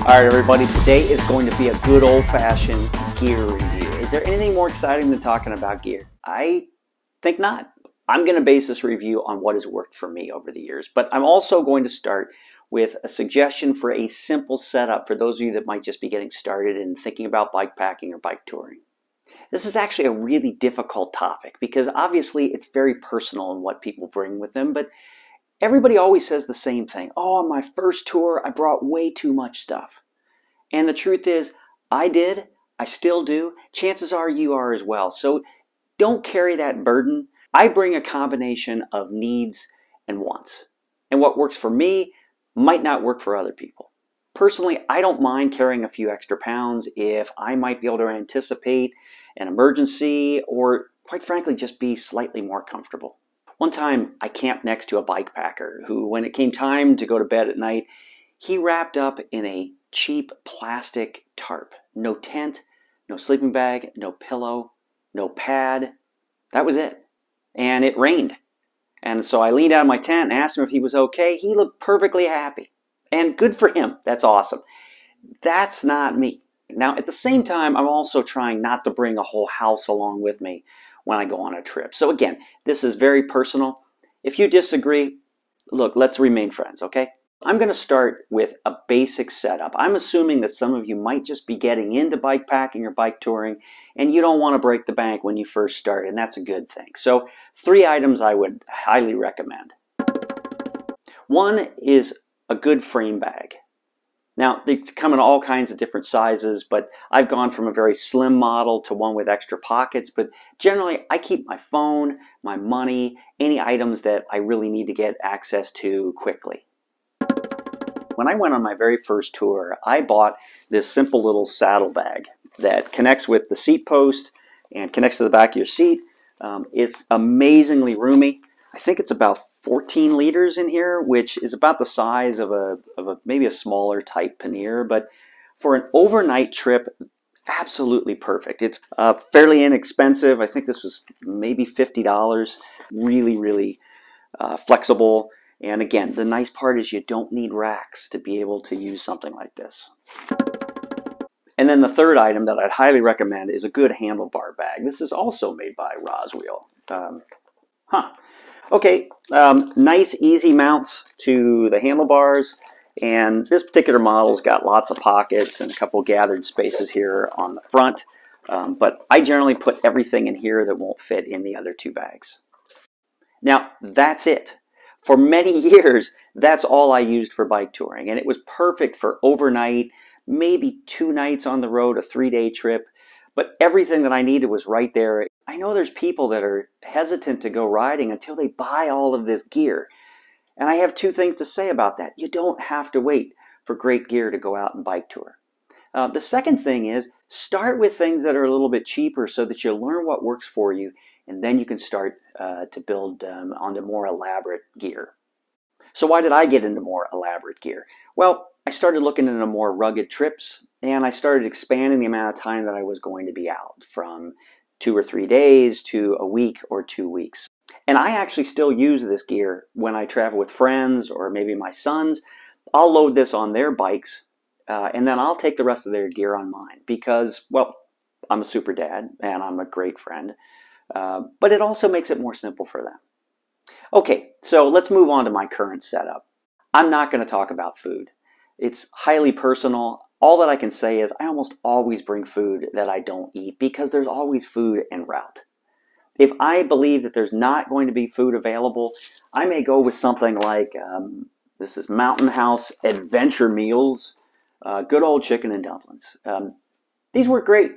Alright everybody, today is going to be a good old-fashioned gear review. Is there anything more exciting than talking about gear? I think not. I'm going to base this review on what has worked for me over the years, but I'm also going to start with a suggestion for a simple setup for those of you that might just be getting started and thinking about bike packing or bike touring. This is actually a really difficult topic because obviously it's very personal in what people bring with them, but everybody always says the same thing. Oh, on my first tour, I brought way too much stuff. And the truth is, I did, I still do. Chances are you are as well. So don't carry that burden. I bring a combination of needs and wants. And what works for me might not work for other people. Personally, I don't mind carrying a few extra pounds if I might be able to anticipate an emergency or, quite frankly, just be slightly more comfortable. One time, I camped next to a bike packer who, when it came time to go to bed at night, he wrapped up in a cheap plastic tarp. No tent, no sleeping bag, no pillow, no pad. That was it. And it rained. And so I leaned out of my tent and asked him if he was okay. He looked perfectly happy. And good for him. That's awesome. That's not me. Now, at the same time, I'm also trying not to bring a whole house along with me when I go on a trip. So again, this is very personal. If you disagree, look, let's remain friends, okay? I'm gonna start with a basic setup. I'm assuming that some of you might just be getting into bike packing or bike touring and you don't wanna break the bank when you first start, and that's a good thing. So 3 items I would highly recommend. One is a good frame bag. Now, they come in all kinds of different sizes, but I've gone from a very slim model to one with extra pockets, but generally I keep my phone, my money, any items that I really need to get access to quickly. When I went on my very first tour, I bought this simple little saddle bag that connects with the seat post and connects to the back of your seat. It's amazingly roomy. I think it's about 14 liters in here, which is about the size of a maybe a smaller type pannier, but for an overnight trip, absolutely perfect. It's fairly inexpensive. I think this was maybe $50. Really flexible. And again, the nice part is you don't need racks to be able to use something like this. And then the third item that I'd highly recommend is a good handlebar bag. This is also made by Roswheel. Nice easy mounts to the handlebars, and this particular model's got lots of pockets and a couple gathered spaces here on the front, but I generally put everything in here that won't fit in the other 2 bags. Now, that's it. For many years, that's all I used for bike touring, and it was perfect for overnight, maybe 2 nights on the road, a 3-day trip, but everything that I needed was right there. I know there's people that are hesitant to go riding until they buy all of this gear. And I have 2 things to say about that. You don't have to wait for great gear to go out and bike tour. The second thing is, start with things that are a little bit cheaper so that you learn what works for you, and then you can start to build onto more elaborate gear. So why did I get into more elaborate gear? Well, I started looking into more rugged trips, and I started expanding the amount of time that I was going to be out, from 2 or 3 days to a week or 2 weeks. And I actually still use this gear when I travel with friends or maybe my sons. I'll load this on their bikes, and then I'll take the rest of their gear on mine because, well, I'm a super dad and I'm a great friend, but it also makes it more simple for them. Okay, so let's move on to my current setup. I'm not going to talk about food. It's highly personal. All that I can say is I almost always bring food that I don't eat because there's always food en route. If I believe that there's not going to be food available, I may go with something like, this is Mountain House Adventure Meals, good old chicken and dumplings. These work great,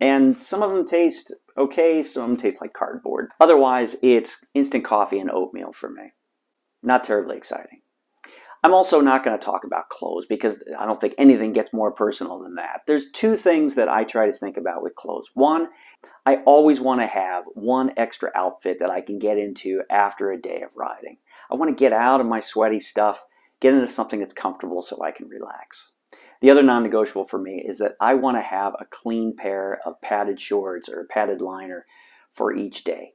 and some of them taste okay, some of them taste like cardboard. Otherwise, it's instant coffee and oatmeal for me. Not terribly exciting. I'm also not going to talk about clothes because I don't think anything gets more personal than that. There's 2 things that I try to think about with clothes. One, I always want to have one extra outfit that I can get into after a day of riding. I want to get out of my sweaty stuff, get into something that's comfortable so I can relax. The other non-negotiable for me is that I want to have a clean pair of padded shorts or padded liner for each day.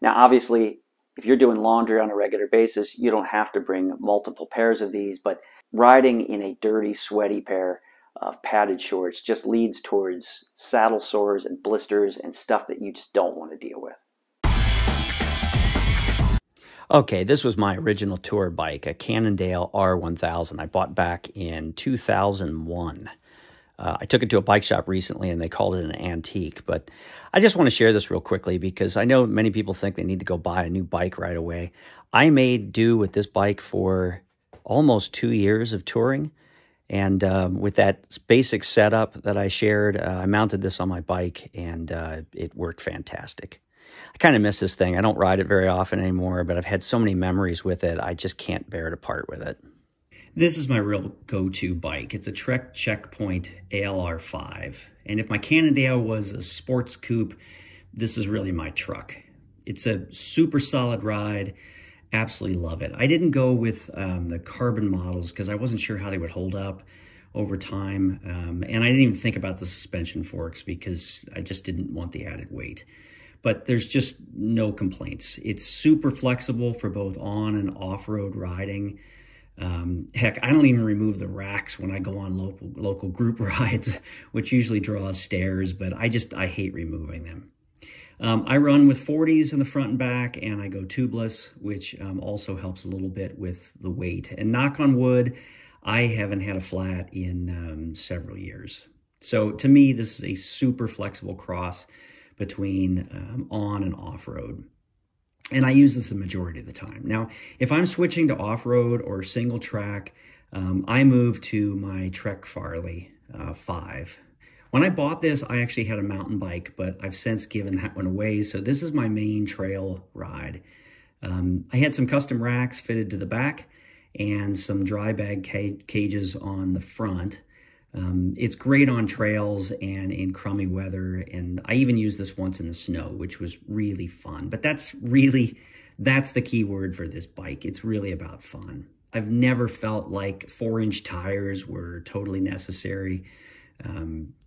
Now, obviously, if you're doing laundry on a regular basis, you don't have to bring multiple pairs of these, but riding in a dirty, sweaty pair of padded shorts just leads towards saddle sores and blisters and stuff that you just don't want to deal with. Okay, this was my original tour bike, a Cannondale R1000 I bought back in 2001. I took it to a bike shop recently and they called it an antique, but I just want to share this real quickly because I know many people think they need to go buy a new bike right away. I made do with this bike for almost 2 years of touring, and with that basic setup that I shared, I mounted this on my bike and it worked fantastic. I kind of miss this thing. I don't ride it very often anymore, but I've had so many memories with it, I just can't bear to part with it. This is my real go-to bike. It's a Trek Checkpoint ALR5. And if my Cannondale was a sports coupe, this is really my truck. It's a super solid ride. Absolutely love it. I didn't go with the carbon models because I wasn't sure how they would hold up over time. And I didn't even think about the suspension forks because I just didn't want the added weight. But there's just no complaints. It's super flexible for both on and off-road riding. Heck, I don't even remove the racks when I go on local group rides, which usually draws stares, but I hate removing them. I run with 40s in the front and back, and I go tubeless, which also helps a little bit with the weight. And knock on wood, I haven't had a flat in several years. So to me, this is a super flexible cross between on and off-road. And I use this the majority of the time. Now, if I'm switching to off-road or single track, I move to my Trek Farley 5. When I bought this, I actually had a mountain bike, but I've since given that one away. So this is my main trail ride. I had some custom racks fitted to the back and some dry bag cages on the front. It's great on trails and in crummy weather, and I even used this once in the snow, which was really fun. But that's the key word for this bike. It's really about fun. I've never felt like 4-inch tires were totally necessary.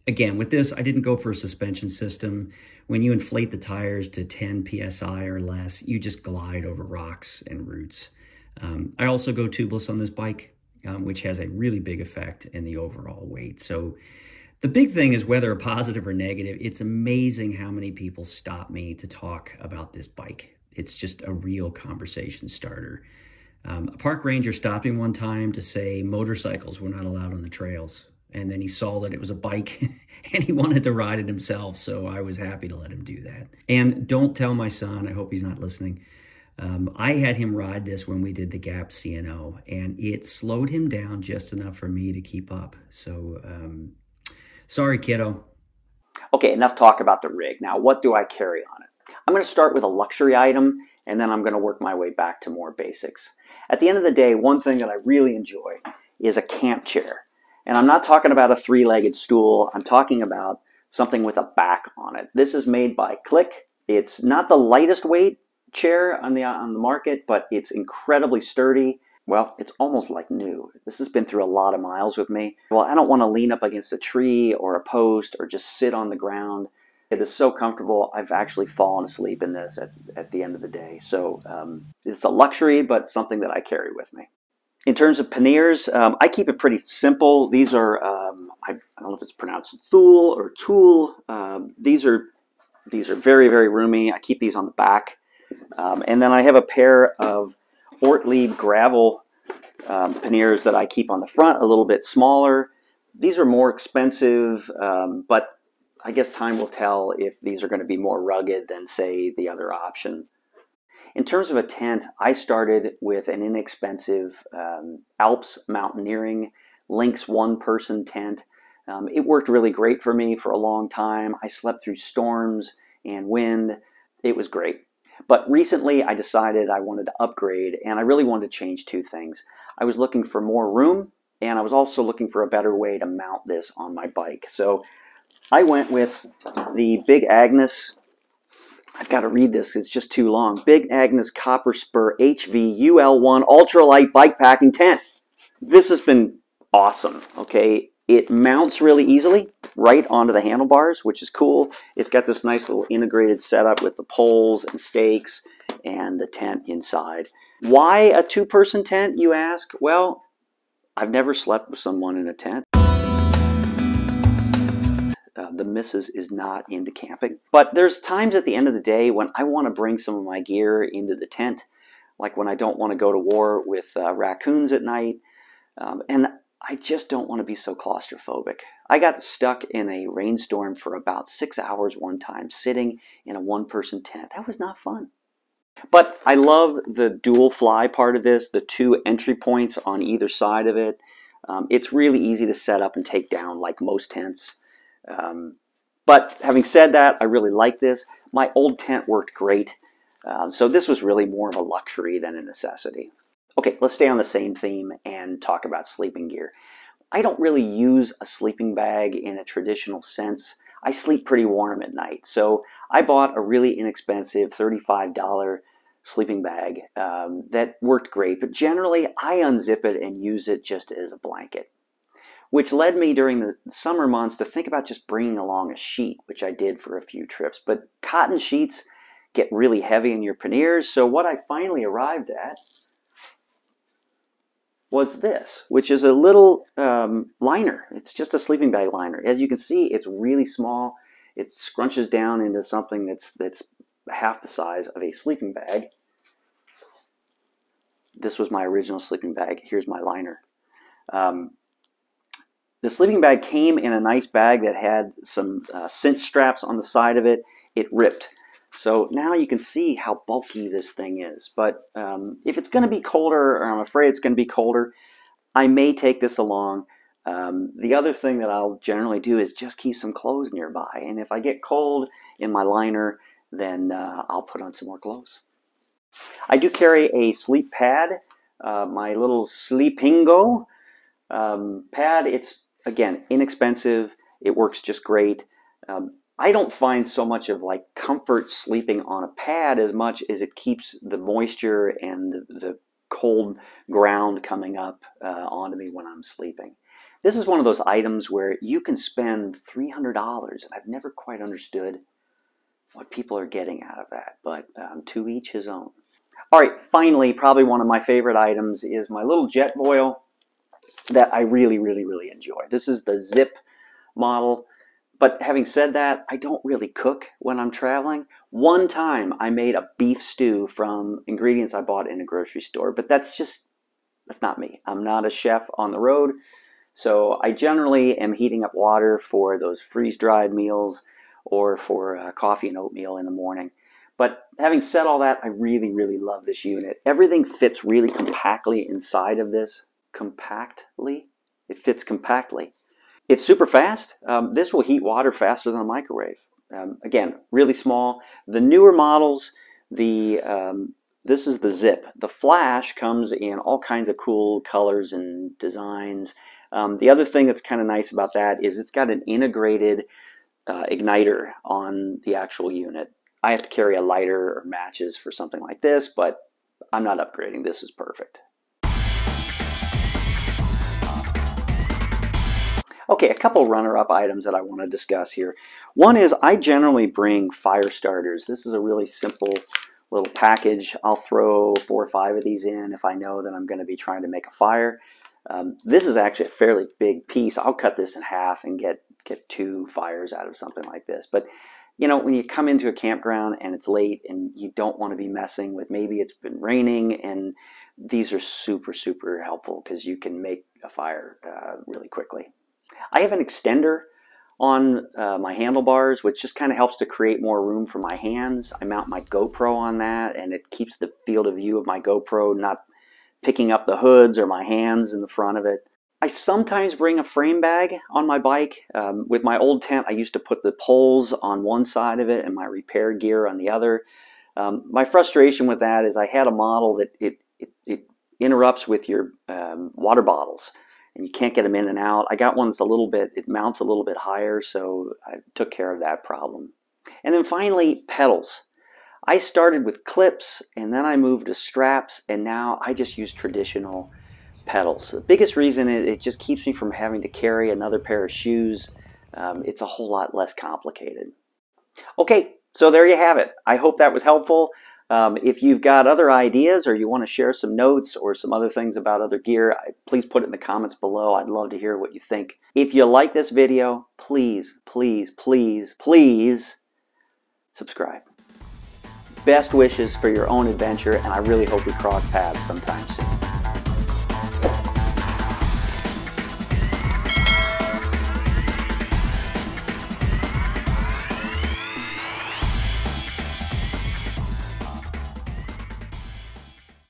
Again, with this, I didn't go for a suspension system. When you inflate the tires to 10 PSI or less, you just glide over rocks and roots. I also go tubeless on this bike, which has a really big effect in the overall weight. So the big thing is whether a positive or negative, it's amazing how many people stop me to talk about this bike. It's just a real conversation starter. A park ranger stopped me one time to say motorcycles were not allowed on the trails. And then he saw that it was a bike and he wanted to ride it himself. So I was happy to let him do that. And don't tell my son, I hope he's not listening, I had him ride this when we did the Gap C&O, and it slowed him down just enough for me to keep up. So, sorry, kiddo. Okay, enough talk about the rig. Now, what do I carry on it? I'm going to start with a luxury item, and then I'm going to work my way back to more basics. At the end of the day, one thing that I really enjoy is a camp chair. And I'm not talking about a three-legged stool. I'm talking about something with a back on it. This is made by Click. It's not the lightest weight chair on the market, but it's incredibly sturdy. Well, it's almost like new. This has been through a lot of miles with me. Well, I don't want to lean up against a tree or a post or just sit on the ground. It is so comfortable. I've actually fallen asleep in this at the end of the day. So it's a luxury, but something that I carry with me. In terms of panniers, I keep it pretty simple. These are, I don't know if it's pronounced Thule or Tool. These are very, very roomy. I keep these on the back. And then I have a pair of Ortlieb gravel panniers that I keep on the front, a little bit smaller. These are more expensive, but I guess time will tell if these are going to be more rugged than, say, the other option. In terms of a tent, I started with an inexpensive Alps Mountaineering Lynx one-person tent. It worked really great for me for a long time. I slept through storms and wind. It was great. But recently I decided I wanted to upgrade, and I really wanted to change two things. I was looking for more room, and I was also looking for a better way to mount this on my bike. So I went with the Big Agnes, I've got to read this, it's just too long, Big Agnes Copper Spur HV UL1 Ultralight Bike Packing Tent. This has been awesome, okay? It mounts really easily right onto the handlebars, which is cool. It's got this nice little integrated setup with the poles and stakes and the tent inside. Why a two-person tent, you ask? Well, I've never slept with someone in a tent. The missus is not into camping. But there's times at the end of the day when I want to bring some of my gear into the tent, like when I don't want to go to war with raccoons at night. And I just don't want to be so claustrophobic. I got stuck in a rainstorm for about 6 hours one time, sitting in a one-person tent. That was not fun. But I love the dual fly part of this, the two entry points on either side of it. It's really easy to set up and take down like most tents. But having said that, I really like this. My old tent worked great. So this was really more of a luxury than a necessity. Okay, let's stay on the same theme and talk about sleeping gear. I don't really use a sleeping bag in a traditional sense. I sleep pretty warm at night, so I bought a really inexpensive $35 sleeping bag that worked great, but generally I unzip it and use it just as a blanket, which led me during the summer months to think about just bringing along a sheet, which I did for a few trips. But cotton sheets get really heavy in your panniers, so what I finally arrived at was this, which is a little liner. It's just a sleeping bag liner. As you can see, it's really small. It scrunches down into something that's half the size of a sleeping bag. This was my original sleeping bag. Here's my liner. The sleeping bag came in a nice bag that had some cinch straps on the side of it. It ripped. So now you can see how bulky this thing is. But if it's going to be colder, or I'm afraid it's going to be colder, I may take this along. The other thing that I'll generally do is just keep some clothes nearby. And if I get cold in my liner, then I'll put on some more clothes. I do carry a sleep pad, my little Sleepingo pad. It's, again, inexpensive. It works just great. I don't find so much of like comfort sleeping on a pad as much as it keeps the moisture and the cold ground coming up onto me when I'm sleeping. This is one of those items where you can spend $300. I've never quite understood what people are getting out of that, but to each his own. All right, finally, probably one of my favorite items is my little Jetboil that I really enjoy. This is the Zip model. But having said that, I don't really cook when I'm traveling. One time I made a beef stew from ingredients I bought in a grocery store, but that's not me. I'm not a chef on the road. So I generally am heating up water for those freeze-dried meals or for coffee and oatmeal in the morning. But having said all that, I really love this unit. Everything fits really compactly inside of this. Compactly? It fits compactly. It's super fast. This will heat water faster than a microwave. Again, really small. The newer models, this is the Zip. The Flash comes in all kinds of cool colors and designs. The other thing that's kind of nice about that is it's got an integrated igniter on the actual unit. I have to carry a lighter or matches for something like this, but I'm not upgrading. This is perfect. Okay, a couple runner-up items that I want to discuss here. One is I generally bring fire starters. This is a really simple little package. I'll throw 4 or 5 of these in if I know that I'm going to be trying to make a fire. This is actually a fairly big piece. I'll cut this in half and get 2 fires out of something like this. But, you know, when you come into a campground and it's late and you don't want to be messing with, maybe it's been raining, and these are super helpful because you can make a fire really quickly. I have an extender on my handlebars, which just kind of helps to create more room for my hands. I mount my GoPro on that, and it keeps the field of view of my GoPro not picking up the hoods or my hands in the front of it. I sometimes bring a frame bag on my bike. With my old tent, I used to put the poles on one side of it and my repair gear on the other. My frustration with that is I had a model that it interrupts with your water bottles. And you can't get them in and out. I got one that's it mounts a little bit higher, so I took care of that problem. And then finally, pedals. I started with clips, and then I moved to straps, and now I just use traditional pedals. The biggest reason is it just keeps me from having to carry another pair of shoes. It's a whole lot less complicated. Okay, so there you have it. I hope that was helpful. If you've got other ideas or you want to share some notes or some other things about other gear, please put it in the comments below. I'd love to hear what you think. If you like this video, please, please, please, please subscribe. Best wishes for your own adventure, and I really hope we cross paths sometime soon.